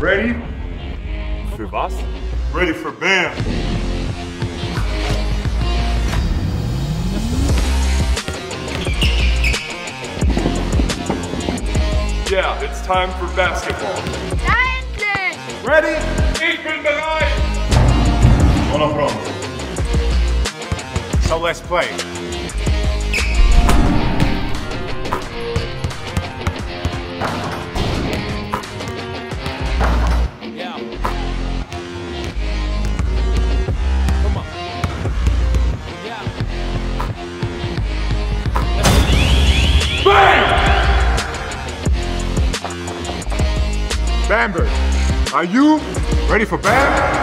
Ready? Für was? Ready for BAM! Yeah, it's time for basketball. Endlich! Ready? Ich bin bereit! Ohne Problem. So let's play. Bamber, are you ready for BAM?